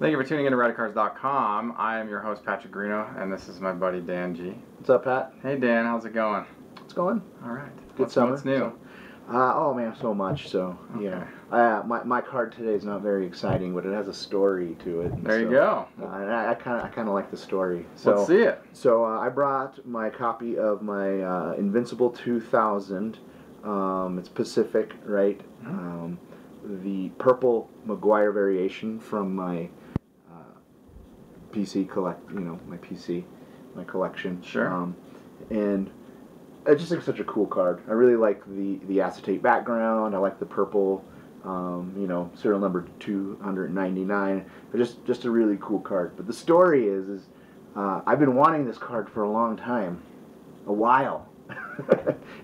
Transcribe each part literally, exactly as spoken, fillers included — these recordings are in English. Thank you for tuning in to Radi Cards dot com. I am your host, Patrick Grino, and this is my buddy, Dan G. What's up, Pat? Hey, Dan. How's it going? It's going. All right. Good what's, summer. What's new? So, uh, oh, man, so much. So, okay. yeah. Uh, my, my card today is not very exciting, but it has a story to it. There so, you go. Uh, and I kind of I kind of like the story. So, let's see it. So uh, I brought my copy of my uh, Invincible two thousand. Um, it's Pacific, right? Mm-hmm. um, the purple Maguire variation from my... P C collect, you know, my P C, my collection. Sure. Um, and I just think it's such a cool card. I really like the the acetate background. I like the purple, um, you know, serial number two hundred ninety-nine. But just just a really cool card. But the story is is uh, I've been wanting this card for a long time, a while,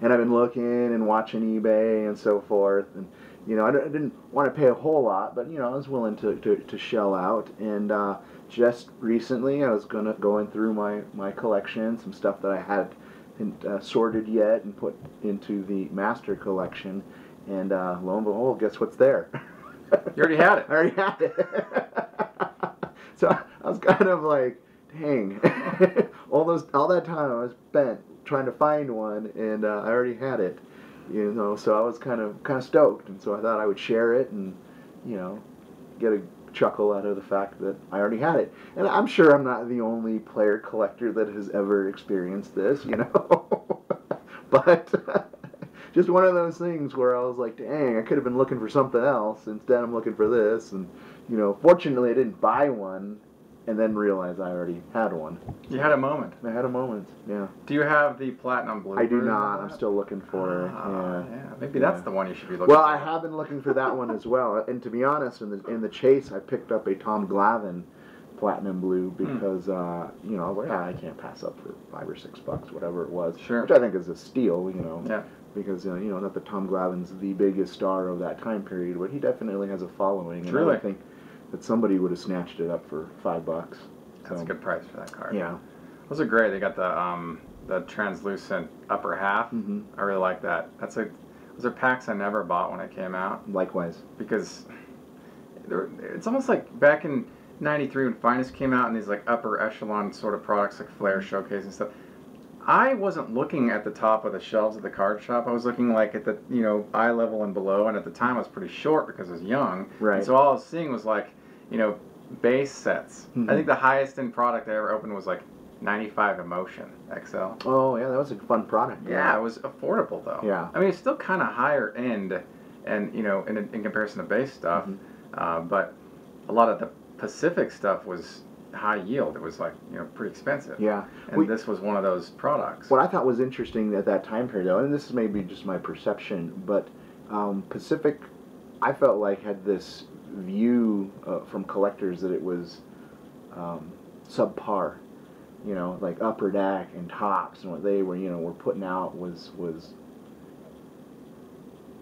and I've been looking and watching eBay and so forth. And you know, I didn't want to pay a whole lot, but you know, I was willing to to, to shell out. And uh, just recently, I was gonna going through my my collection, some stuff that I hadn't uh, sorted yet, and put into the master collection. And uh, lo and behold, guess what's there? You already had it. I already had it. So I was kind of like, dang, all those all that time I was spent trying to find one, and uh, I already had it. You know, so I was kind of kind of stoked, and so I thought I would share it, and you know, get a chuckle out of the fact that I already had it. And I'm sure I'm not the only player collector that has ever experienced this, you know. But just one of those things where I was like, dang, I could have been looking for something else. Instead, I'm looking for this, and you know, fortunately, I didn't buy one, and then realize I already had one. You had a moment. I had a moment, yeah. Do you have the platinum blue? I do not. I'm still looking for ah, it. Yeah. yeah. Maybe yeah. that's the one you should be looking well, for. Well, I have been looking for that one as well. And to be honest, in the in the chase, I picked up a Tom Glavine platinum blue because, mm. uh, you know, well, yeah, I can't pass up for five or six bucks, whatever it was. Sure. Which I think is a steal, you know. Yeah. Because, uh, you know, not that Tom Glavine's the biggest star of that time period, but he definitely has a following. Truly. And I think that somebody would have snatched it up for five bucks. So. That's a good price for that card. Yeah, those are great. They got the um, the translucent upper half. Mm-hmm. I really like that. That's like those are packs I never bought when it came out. Likewise, because it's almost like back in ninety-three when Finest came out and these like upper echelon sort of products like Flair Showcase and stuff. I wasn't looking at the top of the shelves at the card shop. I was looking like at the you know eye level and below. And at the time, I was pretty short because I was young. Right. And so all I was seeing was like you know base sets. Mm-hmm. I think the highest end product I ever opened was like ninety-five Emotion X L. Oh yeah, that was a fun product. Yeah, yeah it was affordable though. Yeah. I mean, it's still kind of higher end, and you know in in comparison to base stuff, mm-hmm. uh, but a lot of the Pacific stuff was high yield. It was like you know pretty expensive. Yeah, and we, this was one of those products. What I thought was interesting at that time period, though, and this is maybe just my perception, but um, Pacific, I felt like had this view uh, from collectors that it was um, subpar. You know, like Upper Deck and Topps, and what they were you know were putting out was was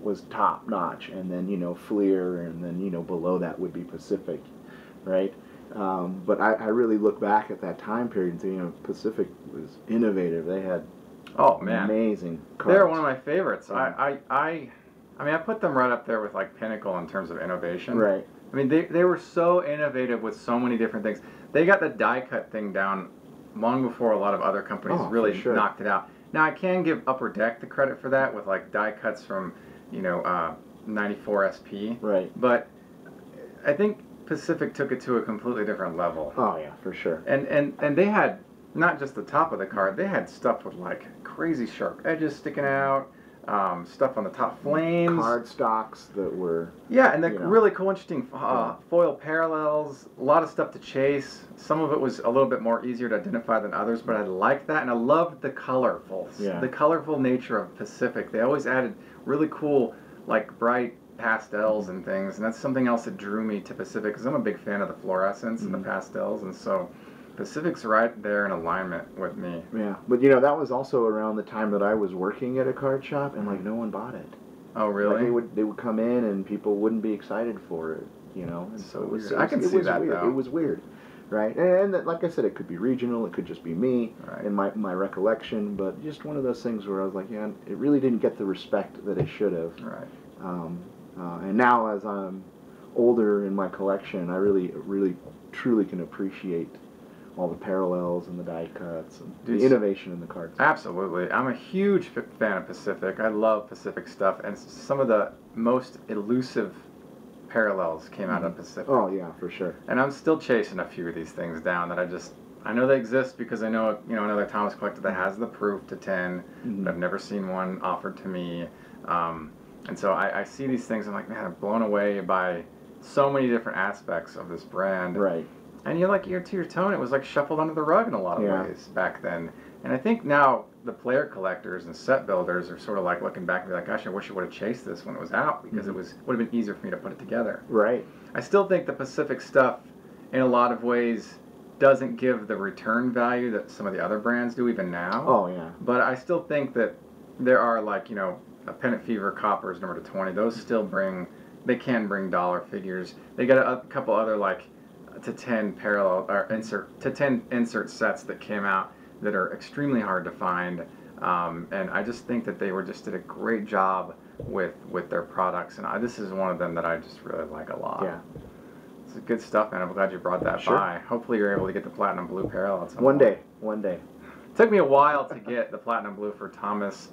was top notch, and then you know Fleer, and then you know below that would be Pacific, right? Um, but I, I really look back at that time period and think, you know, Pacific was innovative. They had oh man amazing cards. They're one of my favorites. Yeah. I, I, I, I mean, I put them right up there with like Pinnacle in terms of innovation. Right. I mean, they they were so innovative with so many different things. They got the die cut thing down long before a lot of other companies oh, really sure. knocked it out. Now I can give Upper Deck the credit for that with like die cuts from you know uh, ninety-four S P. Right. But I think Pacific took it to a completely different level. Oh yeah, for sure. And and and they had not just the top of the card; they had stuff with like crazy sharp edges sticking out, um, stuff on the top, flames, card stocks that were yeah, and the really know. cool, interesting uh, foil parallels. A lot of stuff to chase. Some of it was a little bit more easier to identify than others, but I liked that, and I loved the colorful, yeah. the colorful nature of Pacific. They always added really cool, like bright pastels and things, and that's something else that drew me to Pacific because I'm a big fan of the fluorescence mm-hmm. and the pastels, and so Pacific's right there in alignment with me. Yeah, but you know that was also around the time that I was working at a card shop, and like no one bought it. Oh really? Like, they would they would come in and people wouldn't be excited for it, you know. And so, so it was, weird. It was, I can it see was that weird. Though. It was weird, right? And, and like I said, it could be regional, it could just be me right. and my my recollection, but just one of those things where I was like, yeah, it really didn't get the respect that it should have. Right. Um, Uh, and now, as I'm older in my collection, I really, really, truly can appreciate all the parallels and the die cuts and it's, the innovation in the cards. Absolutely. I'm a huge fan of Pacific. I love Pacific stuff, and some of the most elusive parallels came mm-hmm. out of Pacific. Oh, yeah, for sure. And I'm still chasing a few of these things down that I just... I know they exist because I know, you know, another Topps collector that has the proof to ten, mm-hmm. but I've never seen one offered to me. Um, and so I, I see these things, I'm like, man, I'm blown away by so many different aspects of this brand. Right. And you're like, ear to your tone, it was like shuffled under the rug in a lot of yeah. ways back then. And I think now the player collectors and set builders are sort of like looking back and be like, gosh, I wish I would have chased this when it was out because mm-hmm. it was would have been easier for me to put it together. Right. I still think the Pacific stuff, in a lot of ways, doesn't give the return value that some of the other brands do even now. Oh, yeah. But I still think that there are, like, you know, a Pennant Fever, Coppers, number to twenty. Those still bring, they can bring dollar figures. They got a, a couple other, like, to ten parallel, or insert, to ten insert sets that came out that are extremely hard to find. Um, and I just think that they were just did a great job with, with their products. And I, this is one of them that I just really like a lot. Yeah. It's good stuff, man. I'm glad you brought that sure. by. Hopefully you're able to get the Platinum Blue parallel at some one point. One day. One day. It took me a while to get the Platinum Blue for Thomas.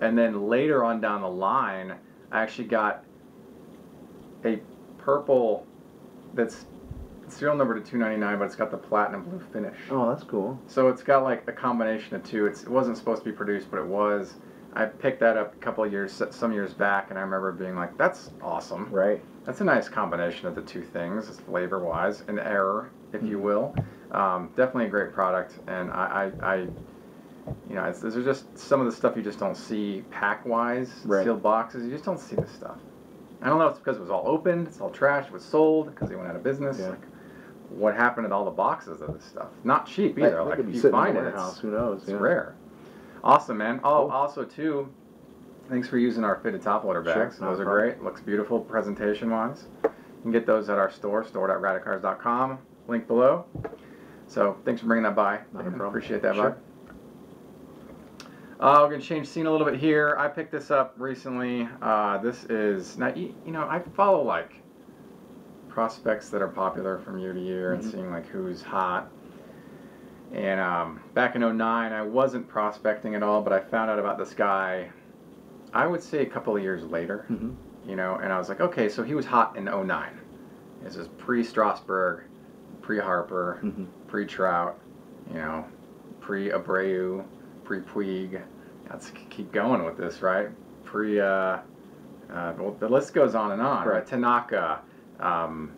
And then later on down the line, I actually got a purple that's serial number to two ninety-nine, but it's got the Platinum Blue finish. Oh, that's cool. So it's got like a combination of two. It's, it wasn't supposed to be produced, but it was. I picked that up a couple of years, some years back, and I remember being like, that's awesome. Right. That's a nice combination of the two things, flavor-wise, an error, if you will. Um, definitely a great product, and I, I, I you know, it's, these are just some of the stuff you just don't see pack-wise, right. sealed boxes. You just don't see this stuff. I don't know if it's because it was all opened, it's all trashed, it was sold because they went out of business. Yeah. Like, what happened to all the boxes of this stuff? Not cheap either. I, like if you find it, house, who knows? It's yeah. rare. Awesome, man. Oh, also too, thanks for using our fitted top loader bags. Sure, those are great. Looks beautiful presentation-wise. You can get those at our store, store dot radicards dot com. Link below. So thanks for bringing that by. Not a problem. Appreciate that, sure. bud. Uh, we're gonna change scene a little bit here. I picked this up recently. Uh, this is now you, you know I follow like prospects that are popular from year to year mm-hmm. and seeing like who's hot. And um, back in oh nine, I wasn't prospecting at all, but I found out about this guy, I would say a couple of years later, mm-hmm. you know, and I was like, okay, so he was hot in oh nine. This is pre-Strasburg, pre-Harper, mm-hmm. pre-Trout, you know, pre-Abreu, pre-Puig. Let's keep going with this, right? Pre, uh, uh, well, the list goes on and on, right? Tanaka, um,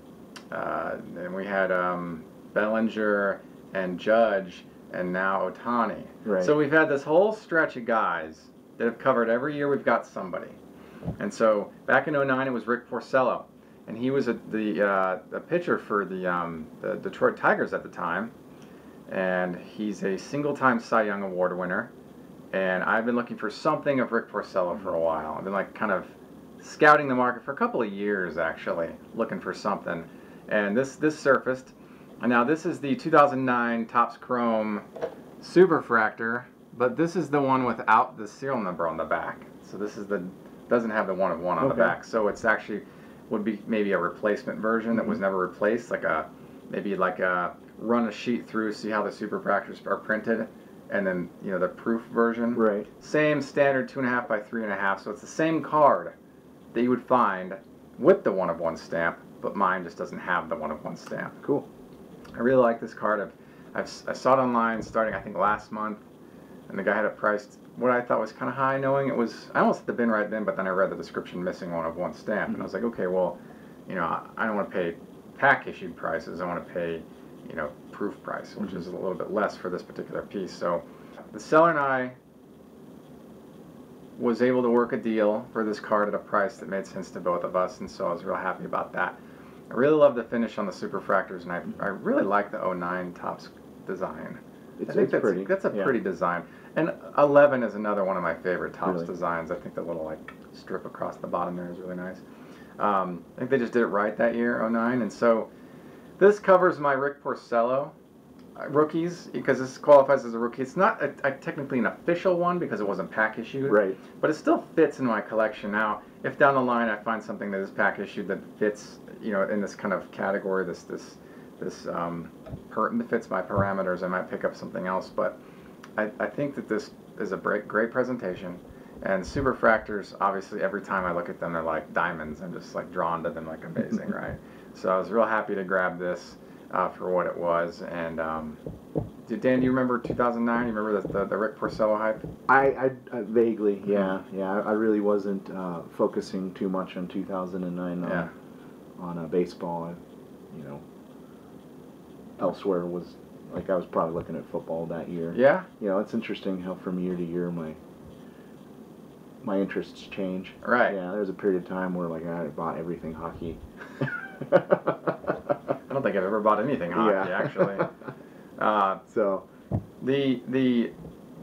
uh, and we had um, Bellinger, and Judge, and now Otani. Right. So we've had this whole stretch of guys that have covered every year we've got somebody. And so back in oh nine, it was Rick Porcello. And he was a, the uh, a pitcher for the, um, the Detroit Tigers at the time. And he's a single-time Cy Young Award winner. And I've been looking for something of Rick Porcello for a while. I've been like kind of scouting the market for a couple of years, actually, looking for something. And this, this surfaced. And now this is the two thousand nine Topps Chrome Superfractor, but this is the one without the serial number on the back. So this is the doesn't have the one of one on okay. the back. So it's actually would be maybe a replacement version mm-hmm. that was never replaced, like a maybe like a run a sheet through, see how the Superfractors are printed, and then you know the proof version. Right. Same standard two and a half by three and a half. So it's the same card that you would find with the one of one stamp, but mine just doesn't have the one of one stamp. Cool. I really like this card. I've, I've, I saw it online starting, I think, last month, and the guy had it priced what I thought was kind of high, knowing it was, I almost hit the bin right then, but then I read the description missing one of one stamp, mm-hmm. and I was like, okay, well, you know, I, I don't want to pay pack-issued prices. I want to pay, you know, proof price, which mm-hmm. is a little bit less for this particular piece. So the seller and I was able to work a deal for this card at a price that made sense to both of us, and so I was real happy about that. I really love the finish on the Superfractors, and I, I really like the oh nine Topps design. It's, I think it's that's, pretty. That's a yeah. pretty design. And eleven is another one of my favorite Topps really? designs. I think the little like strip across the bottom there is really nice. Um, I think they just did it right that year, oh nine. And so this covers my Rick Porcello rookies, because this qualifies as a rookie. It's not a, a, technically an official one because it wasn't pack issued. Right. But it still fits in my collection now. if down the line I find something that is pack issued that fits, you know, in this kind of category, this this this um, per fits my parameters, I might pick up something else. But I, I think that this is a great, great presentation. And Superfractors, obviously, every time I look at them, they're like diamonds. I'm just like drawn to them like amazing, right? So I was real happy to grab this uh, for what it was. And um, did, Dan, do you remember two thousand nine? You remember the, the, the Rick Porcello hype? I, I uh, vaguely, yeah, yeah. I, I really wasn't uh, focusing too much on two thousand nine on, yeah. on uh, baseball. You know, elsewhere was like I was probably looking at football that year. Yeah. You know, it's interesting how from year to year my. My interests change. Right. Yeah, there was a period of time where like I bought everything hockey. I don't think I've ever bought anything hockey, yeah. actually. Uh, so the the.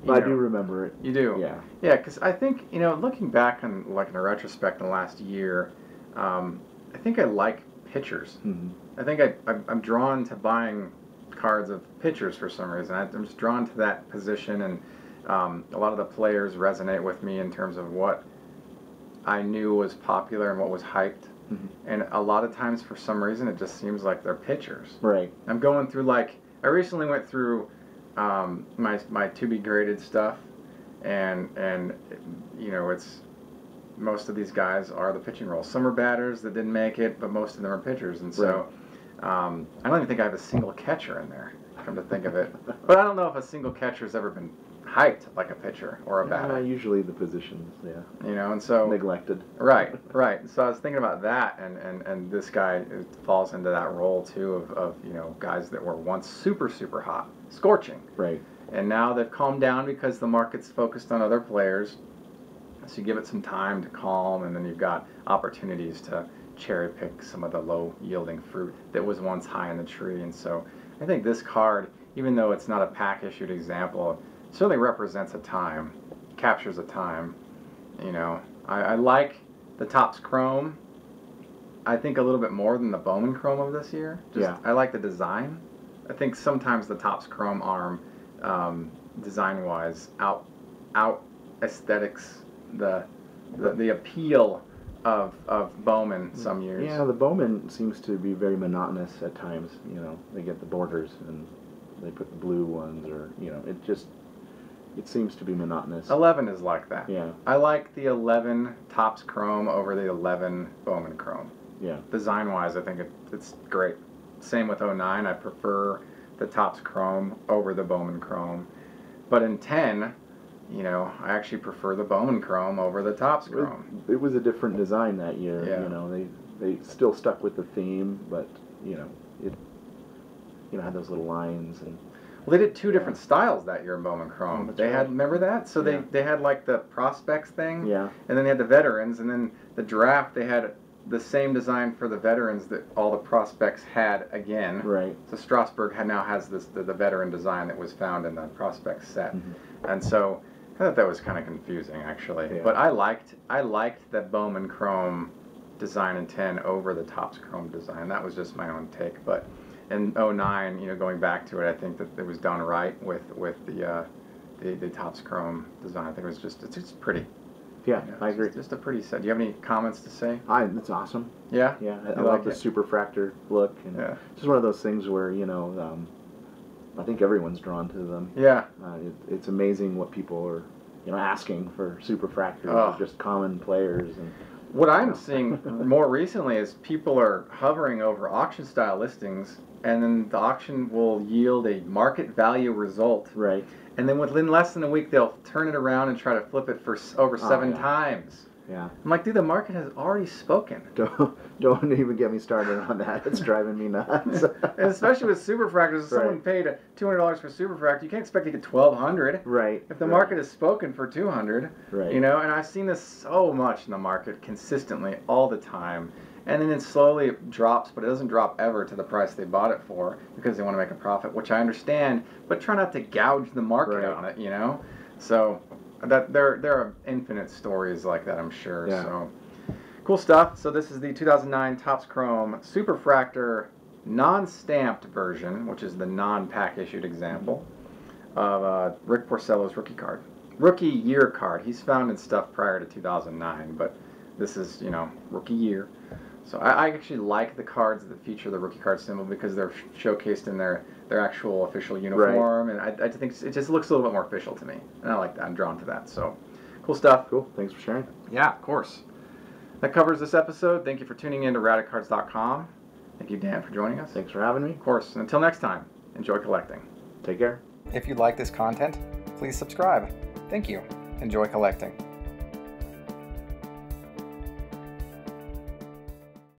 But know, I do remember it. You do. Yeah. Yeah, because I think, you know, looking back on like in a retrospect in the last year, um, I think I like pitchers. Mm-hmm. I think I I'm drawn to buying cards of pitchers for some reason. I, I'm just drawn to that position and. Um, a lot of the players resonate with me in terms of what I knew was popular and what was hyped. Mm-hmm. And a lot of times, for some reason, it just seems like they're pitchers. Right. I'm going through, like, I recently went through um, my, my to-be-graded stuff, and, and, you know, it's, most of these guys are the pitching roles. Some are batters that didn't make it, but most of them are pitchers. And so right. um, I don't even think I have a single catcher in there, come to think of it. But I don't know if a single catcher has ever been hyped like a pitcher or a batter. Yeah, usually the positions, yeah. You know, and so neglected. Right, right. So I was thinking about that, and and and this guy falls into that role too of of you know guys that were once super super hot, scorching. Right. And now they've calmed down because the market's focused on other players. So you give it some time to calm, and then you've got opportunities to cherry pick some of the low yielding fruit that was once high in the tree. And so I think this card, even though it's not a pack issued example, certainly represents a time, captures a time, you know. I, I like the Topps Chrome, I think a little bit more than the Bowman Chrome of this year. Just, yeah. I like the design. I think sometimes the Topps Chrome arm, um, design-wise, out, out aesthetics, the, the, the appeal of, of Bowman some years. Yeah, the Bowman seems to be very monotonous at times, you know. They get the borders and they put the blue ones or, you know, it just... It seems to be monotonous. eleven is like that. Yeah. I like the eleven Topps Chrome over the eleven Bowman Chrome. Yeah. Design-wise, I think it, it's great. Same with oh nine. I prefer the Topps Chrome over the Bowman Chrome. But in ten, you know, I actually prefer the Bowman Chrome over the Topps Chrome. It, it was a different design that year. Yeah. You know, they they still stuck with the theme, but, you know, it you know, had those little lines and... Well, they did two different yeah. styles that year in Bowman Chrome. Oh, they right. had, remember that? So yeah. they, they had like the prospects thing, yeah. and then they had the veterans, and then the draft, they had the same design for the veterans that all the prospects had again. Right. So Strasburg had, now has this the, the veteran design that was found in the prospect set. Mm-hmm. And so I thought that was kind of confusing, actually. Yeah. But I liked I liked that Bowman Chrome design in ten over the Topps Chrome design. That was just my own take, but... And oh nine, you know, going back to it, I think that it was done right with with the uh, the, the Topps Chrome design. I think it was just it's just pretty. Yeah, you know, I agree. Just, just a pretty set. Do you have any comments to say? I that's awesome. Yeah, yeah. I, I like, like the Superfractor look. And yeah, it's just one of those things where you know, um, I think everyone's drawn to them. Yeah, uh, it, it's amazing what people are, you know, asking for Superfractors, oh. just common players and. What I'm seeing more recently is people are hovering over auction-style listings, and then the auction will yield a market value result. Right. And then within less than a week, they'll turn it around and try to flip it for over seven oh, yeah. times. Yeah. I'm like, dude, the market has already spoken. Don't, don't even get me started on that. It's driving me nuts. And especially with Superfractors. If right. someone paid two hundred dollars for Superfractor, you can't expect to get twelve hundred dollars. Right. If the right. market has spoken for two hundred dollars. Right. You know, and I've seen this so much in the market consistently all the time. And then it slowly drops, but it doesn't drop ever to the price they bought it for because they want to make a profit, which I understand, but try not to gouge the market right. on it, you know? So... That there, there are infinite stories like that, I'm sure. Yeah. So, cool stuff. So this is the two thousand nine Topps Chrome Superfractor non-stamped version, which is the non-pack issued example of uh, Rick Porcello's rookie card, rookie year card. He's found in stuff prior to two thousand nine, but this is, you know, rookie year. So I, I actually like the cards that feature the rookie card symbol because they're showcased in their, their actual official uniform. Right. And I, I think it just looks a little bit more official to me. And I like that. I'm drawn to that. So cool stuff. Cool. Thanks for sharing. Yeah, of course. That covers this episode. Thank you for tuning in to Radic Cards dot com. Thank you, Dan, for joining us. Thanks for having me. Of course. And until next time, enjoy collecting. Take care. If you like this content, please subscribe. Thank you. Enjoy collecting.